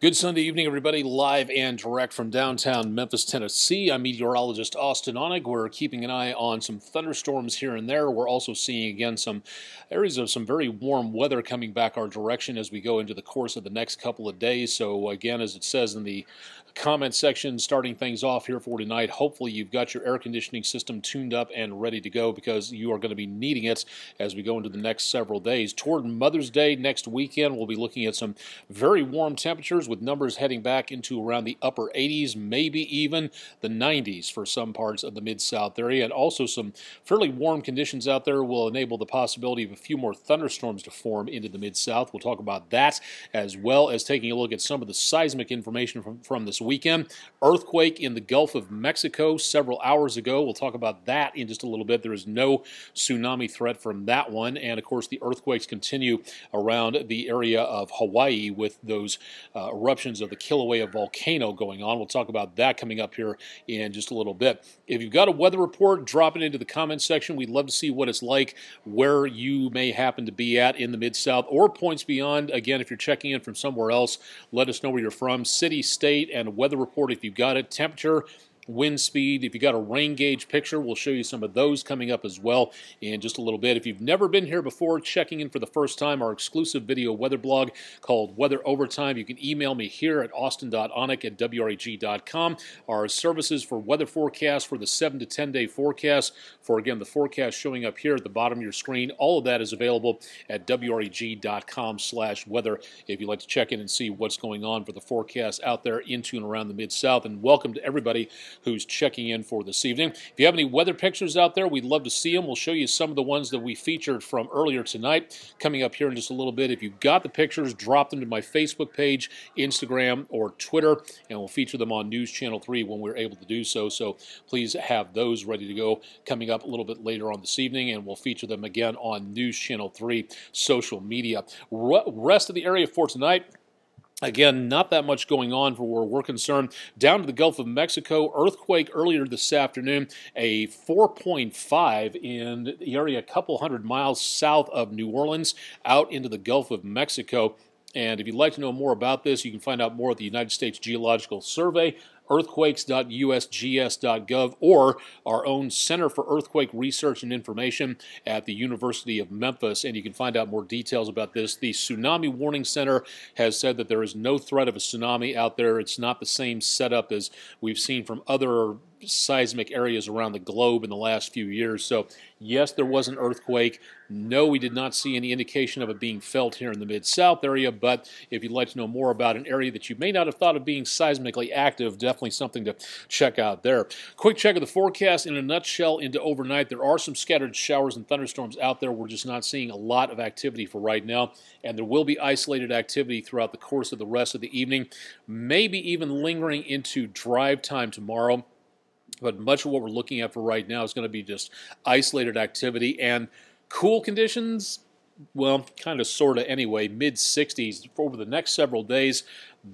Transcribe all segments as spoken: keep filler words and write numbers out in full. Good Sunday evening, everybody, live and direct from downtown Memphis, Tennessee. I'm meteorologist Austen Onek. We're keeping an eye on some thunderstorms here and there. We're also seeing, again, some areas of some very warm weather coming back our direction as we go into the course of the next couple of days. So, again, as it says in the comment section, starting things off here for tonight, hopefully you've got your air conditioning system tuned up and ready to go because you are going to be needing it as we go into the next several days. Toward Mother's Day next weekend, we'll be looking at some very warm temperatures, with numbers heading back into around the upper eighties, maybe even the nineties for some parts of the Mid-South area. And also some fairly warm conditions out there will enable the possibility of a few more thunderstorms to form into the Mid-South. We'll talk about that as well as taking a look at some of the seismic information from, from this weekend. Earthquake in the Gulf of Mexico several hours ago. We'll talk about that in just a little bit. There is no tsunami threat from that one. And, of course, the earthquakes continue around the area of Hawaii with those uh, eruptions of the Kilauea volcano going on. We'll talk about that coming up here in just a little bit. If you've got a weather report, drop it into the comments section. We'd love to see what it's like where you may happen to be at in the Mid-South or points beyond. Again, if you're checking in from somewhere else, let us know where you're from. City, state, and weather report if you've got it. Temperature, wind speed. If you got a rain gauge picture, we'll show you some of those coming up as well in just a little bit. If you've never been here before, checking in for the first time, our exclusive video weather blog called Weather Overtime. You can email me here at austin dot onek at w r e g dot com. Our services for weather forecast for the seven to ten day forecast for, again, the forecast showing up here at the bottom of your screen. All of that is available at w r e g dot com slash weather if you'd like to check in and see what's going on for the forecast out there into and around the Mid-South. And welcome to everybody who's checking in for this evening. If you have any weather pictures out there, we'd love to see them. We'll show you some of the ones that we featured from earlier tonight coming up here in just a little bit. If you've got the pictures, drop them to my Facebook page, Instagram, or Twitter, and we'll feature them on News Channel three when we're able to do so. So please have those ready to go coming up a little bit later on this evening, and we'll feature them again on News Channel three social media. Re- rest of the area for tonight, again, not that much going on for where we're concerned. Down to the Gulf of Mexico, earthquake earlier this afternoon, a four point five in the area a couple hundred miles south of New Orleans out into the Gulf of Mexico. And if you'd like to know more about this, you can find out more at the United States Geological Survey, earthquakes dot u s g s dot gov, or our own Center for Earthquake Research and Information at the University of Memphis, and you can find out more details about this. The Tsunami Warning Center has said that there is no threat of a tsunami out there. It's not the same setup as we've seen from other seismic areas around the globe in the last few years. So, yes, there was an earthquake. No, we did not see any indication of it being felt here in the Mid-South area, but if you'd like to know more about an area that you may not have thought of being seismically active, definitely something to check out there. Quick check of the forecast in a nutshell into overnight. There are some scattered showers and thunderstorms out there. We're just not seeing a lot of activity for right now, and there will be isolated activity throughout the course of the rest of the evening, maybe even lingering into drive time tomorrow. But much of what we're looking at for right now is going to be just isolated activity and cool conditions. Well, kind of, sort of anyway, mid sixties over the next several days.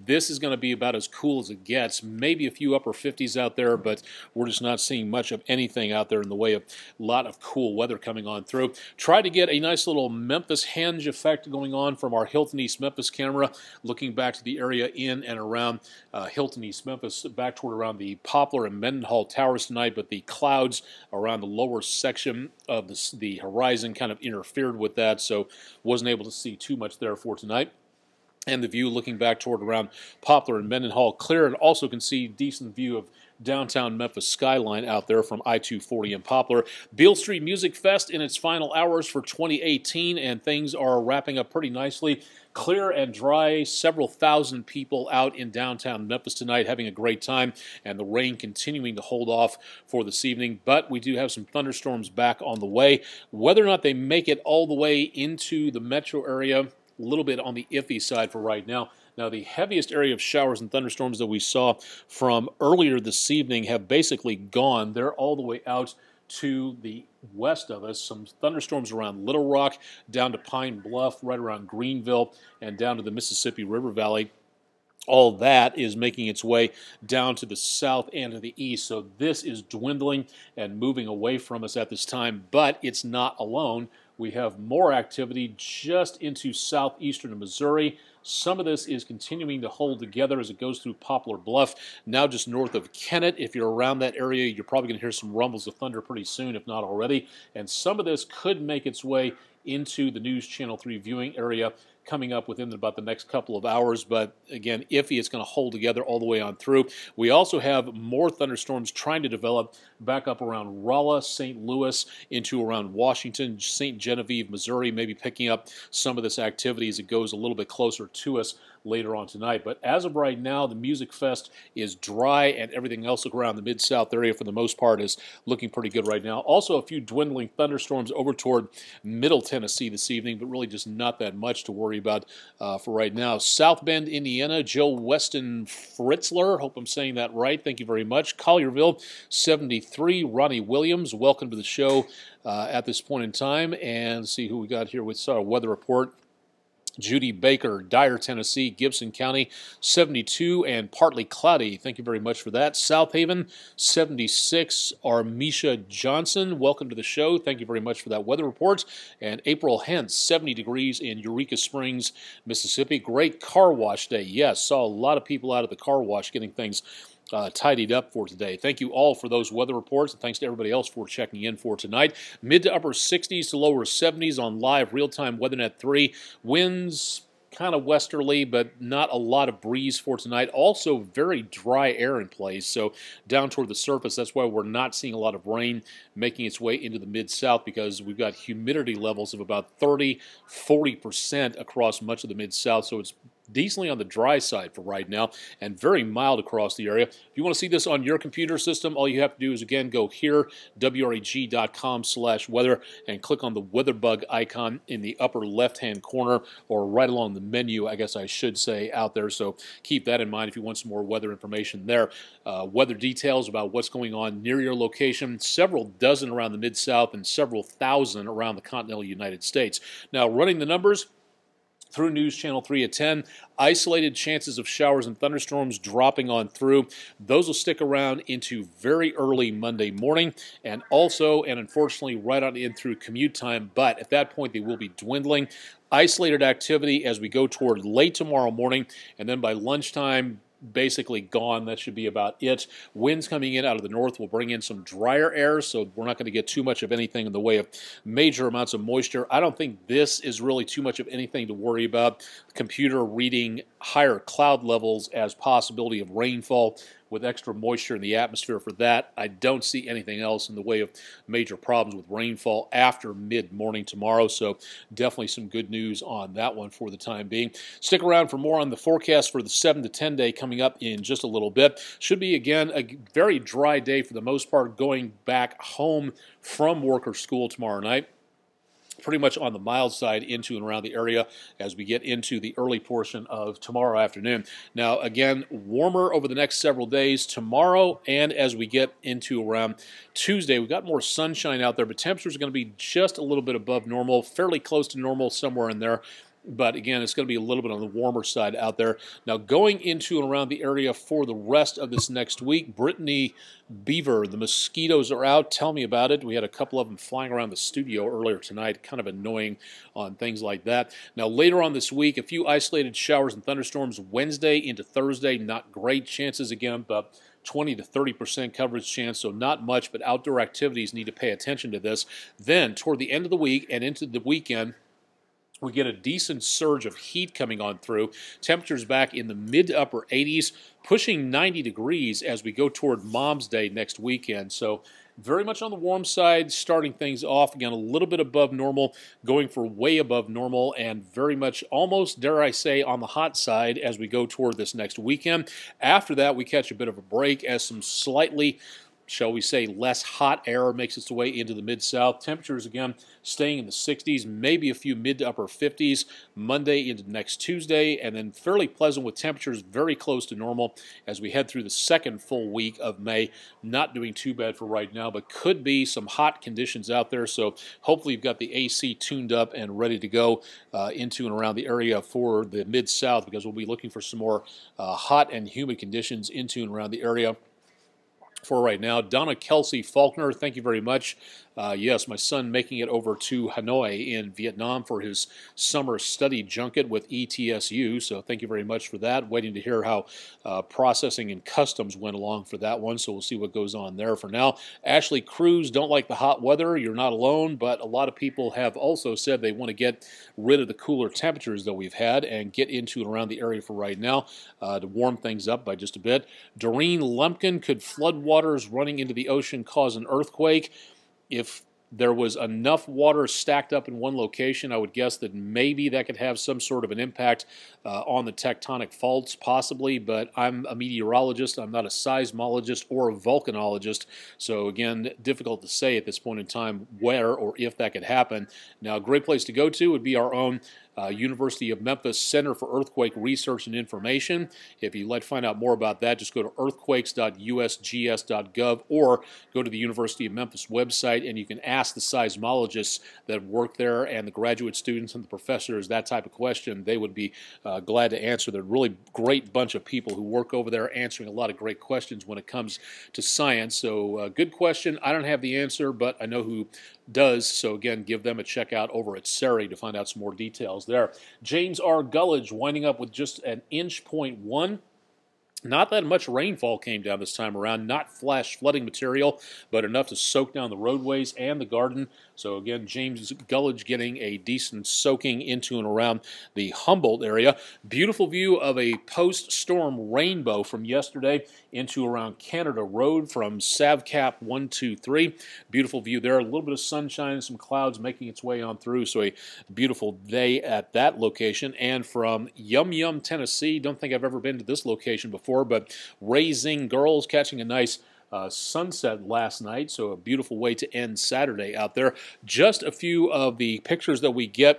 This is going to be about as cool as it gets. Maybe a few upper fifties out there, but we're just not seeing much of anything out there in the way of a lot of cool weather coming on through. Try to get a nice little Memphis hinge effect going on from our Hilton East Memphis camera, looking back to the area in and around uh, Hilton East Memphis, back toward around the Poplar and Mendenhall Towers tonight, but the clouds around the lower section of the, the horizon kind of interfered with that, so wasn't able to see too much there for tonight. And the view looking back toward around Poplar and Mendenhall clear, and also can see decent view of downtown Memphis skyline out there from I two forty and Poplar. Beale Street Music Fest in its final hours for twenty eighteen, and things are wrapping up pretty nicely. Clear and dry, several thousand people out in downtown Memphis tonight having a great time, and the rain continuing to hold off for this evening, but we do have some thunderstorms back on the way. Whether or not they make it all the way into the metro area, a little bit on the iffy side for right now. Now, the heaviest area of showers and thunderstorms that we saw from earlier this evening have basically gone. They're all the way out to the west of us. Some thunderstorms around Little Rock, down to Pine Bluff, right around Greenville, and down to the Mississippi River Valley. All that is making its way down to the south and to the east. So this is dwindling and moving away from us at this time, but it's not alone. We have more activity just into southeastern Missouri, Some of this is continuing to hold together as it goes through Poplar Bluff, now just north of Kennett. If you're around that area, you're probably going to hear some rumbles of thunder pretty soon, if not already. And some of this could make its way into the News Channel three viewing area coming up within about the next couple of hours. But again, iffy. It's going to hold together all the way on through. We also have more thunderstorms trying to develop back up around Rolla, Saint Louis, into around Washington, Saint Genevieve, Missouri, maybe picking up some of this activity as it goes a little bit closer to us later on tonight. But as of right now, the Music Fest is dry, and everything else around the Mid-South area for the most part is looking pretty good right now. Also, a few dwindling thunderstorms over toward Middle Tennessee this evening, but really just not that much to worry about uh, for right now. South Bend, Indiana, Joe Weston Fritzler, hope I'm saying that right, thank you very much. Collierville, seventy-three, Ronnie Williams, welcome to the show uh, at this point in time. And see who we got here with our weather report. Judy Baker, Dyer, Tennessee, Gibson County, seventy-two, and partly cloudy. Thank you very much for that. South Haven, seventy-six, Armisha Johnson, welcome to the show. Thank you very much for that weather report. And April Hentz, seventy degrees in Eureka Springs, Mississippi. Great car wash day. Yes, saw a lot of people out of the car wash getting things Uh, tidied up for today. Thank you all for those weather reports, and thanks to everybody else for checking in for tonight. Mid to upper sixties to lower seventies on live real-time WeatherNet three. Winds kind of westerly, but not a lot of breeze for tonight. Also, very dry air in place, so down toward the surface. That's why we're not seeing a lot of rain making its way into the Mid-South, because we've got humidity levels of about thirty, forty percent across much of the Mid-South, so it's decently on the dry side for right now, and very mild across the area. If you want to see this on your computer system, all you have to do is, again, go here, W R E G dot com slash weather, and click on the weather bug icon in the upper left-hand corner, or right along the menu, I guess I should say, out there. So keep that in mind if you want some more weather information there. Uh, weather details about what's going on near your location, several dozen around the Mid-South and several thousand around the continental United States. Now, running the numbers through News Channel three at ten, isolated chances of showers and thunderstorms dropping on through. Those will stick around into very early Monday morning, and also, and unfortunately, right on in through commute time, but at that point they will be dwindling. Isolated activity as we go toward late tomorrow morning, and then by lunchtime, basically gone. That should be about it. Winds coming in out of the north will bring in some drier air, so we're not going to get too much of anything in the way of major amounts of moisture. I don't think this is really too much of anything to worry about. Computer reading higher cloud levels as possibility of rainfall with extra moisture in the atmosphere for that. I don't see anything else in the way of major problems with rainfall after mid-morning tomorrow, so definitely some good news on that one for the time being. Stick around for more on the forecast for the seven to ten day coming up in just a little bit. Should be, again, a very dry day for the most part going back home from work or school tomorrow night. Pretty much on the mild side into and around the area as we get into the early portion of tomorrow afternoon. Now, again, warmer over the next several days tomorrow, and as we get into around Tuesday, we've got more sunshine out there, but temperatures are going to be just a little bit above normal, fairly close to normal, somewhere in there. But again, it's going to be a little bit on the warmer side out there. Now, going into and around the area for the rest of this next week, Brittany Beaver, the mosquitoes are out. Tell me about it. We had a couple of them flying around the studio earlier tonight, kind of annoying on things like that. Now, later on this week, a few isolated showers and thunderstorms Wednesday into Thursday. Not great chances again, but twenty to thirty percent coverage chance, so not much, but outdoor activities need to pay attention to this. Then, toward the end of the week and into the weekend, we get a decent surge of heat coming on through. Temperatures back in the mid to upper eighties, pushing ninety degrees as we go toward Mom's Day next weekend. So very much on the warm side, starting things off, again, a little bit above normal, going for way above normal, and very much almost, dare I say, on the hot side as we go toward this next weekend. After that, we catch a bit of a break as some slightly, shall we say, less hot air makes its way into the Mid-South. Temperatures, again, staying in the sixties, maybe a few mid to upper fifties, Monday into next Tuesday, and then fairly pleasant with temperatures very close to normal as we head through the second full week of May. Not doing too bad for right now, but could be some hot conditions out there, so hopefully you've got the A C tuned up and ready to go uh, into and around the area for the Mid-South, because we'll be looking for some more uh, hot and humid conditions into and around the area. For right now, Donna Kelsey Faulkner, thank you very much Uh, yes, my son making it over to Hanoi in Vietnam for his summer study junket with E T S U, so thank you very much for that. Waiting to hear how uh, processing and customs went along for that one, so we'll see what goes on there for now. Ashley Cruz, don't like the hot weather. You're not alone, but a lot of people have also said they want to get rid of the cooler temperatures that we've had and get into and around the area for right now uh, to warm things up by just a bit. Doreen Lumpkin, could floodwaters running into the ocean cause an earthquake? If there was enough water stacked up in one location, I would guess that maybe that could have some sort of an impact uh, on the tectonic faults, possibly, but I'm a meteorologist. I'm not a seismologist or a volcanologist, so again, difficult to say at this point in time where or if that could happen. Now, a great place to go to would be our own Uh, University of Memphis Center for Earthquake Research and Information. If you'd like to find out more about that, just go to earthquakes dot U S G S dot gov or go to the University of Memphis website, and you can ask the seismologists that work there and the graduate students and the professors that type of question. They would be uh, glad to answer. They're a really great bunch of people who work over there answering a lot of great questions when it comes to science. So uh, good question. I don't have the answer, but I know who does. So again, give them a check out over at SERI to find out some more details there. James R. Gulledge winding up with just an inch point one. Not that much rainfall came down this time around, not flash flooding material, but enough to soak down the roadways and the garden. So again, James Gulledge getting a decent soaking into and around the Humboldt area. Beautiful view of a post-storm rainbow from yesterday into around Canada Road from Savcap one two three. Beautiful view there. A little bit of sunshine, some clouds making its way on through, so a beautiful day at that location. And from Yum Yum, Tennessee, don't think I've ever been to this location before, but Raising Girls catching a nice Uh, sunset last night, so a beautiful way to end Saturday out there. Just a few of the pictures that we get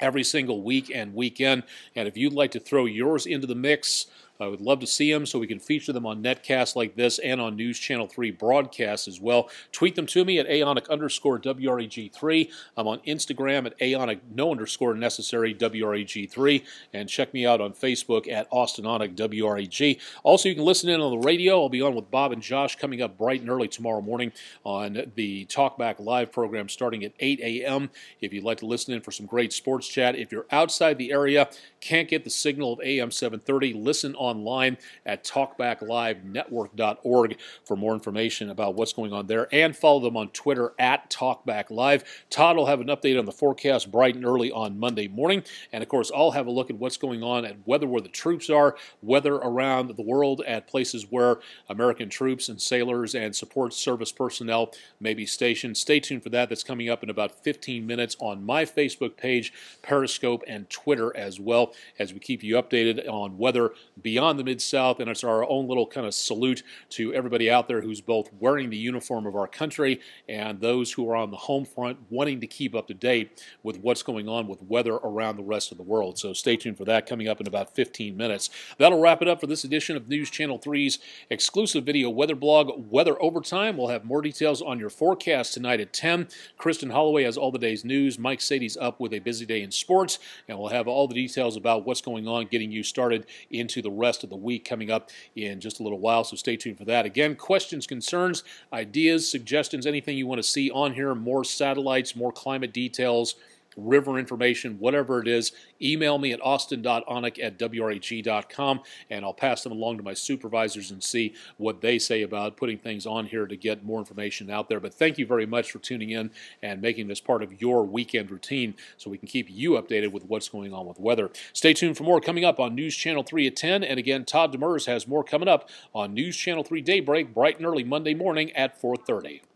every single week and weekend, and if you'd like to throw yours into the mix, I would love to see them so we can feature them on netcasts like this and on News Channel three broadcasts as well. Tweet them to me at aonic underscore W R E G three. I'm on Instagram at aonic no underscore necessary W R E G three. And check me out on Facebook at Austen Onek W R E G. Also, you can listen in on the radio. I'll be on with Bob and Josh coming up bright and early tomorrow morning on the TalkBack Live program starting at eight A M If you'd like to listen in for some great sports chat, if you're outside the area, can't get the signal of A M seven thirty, listen on online at talkback live network dot org for more information about what's going on there, and follow them on Twitter at TalkBackLive. Todd will have an update on the forecast bright and early on Monday morning, and of course I'll have a look at what's going on at weather where the troops are, weather around the world at places where American troops and sailors and support service personnel may be stationed. Stay tuned for that. That's coming up in about fifteen minutes on my Facebook page, Periscope, and Twitter as well, as we keep you updated on weather beyond Beyond the Mid-South, and it's our own little kind of salute to everybody out there who's both wearing the uniform of our country and those who are on the home front wanting to keep up to date with what's going on with weather around the rest of the world. So stay tuned for that coming up in about fifteen minutes. That'll wrap it up for this edition of News Channel three's exclusive video weather blog, Weather Overtime. We'll have more details on your forecast tonight at ten. Kristen Holloway has all the day's news. Mike Sadie's up with a busy day in sports, and we'll have all the details about what's going on, getting you started into the rest of the week coming up in just a little while, so stay tuned for that. Again, questions, concerns, ideas, suggestions, anything you want to see on here, more satellites, more climate details, river information, whatever it is, email me at austin dot onek at W R E G dot com, and I'll pass them along to my supervisors and see what they say about putting things on here to get more information out there. But thank you very much for tuning in and making this part of your weekend routine so we can keep you updated with what's going on with weather. Stay tuned for more coming up on News Channel three at ten, and again, Todd Demers has more coming up on News Channel three Daybreak bright and early Monday morning at four thirty.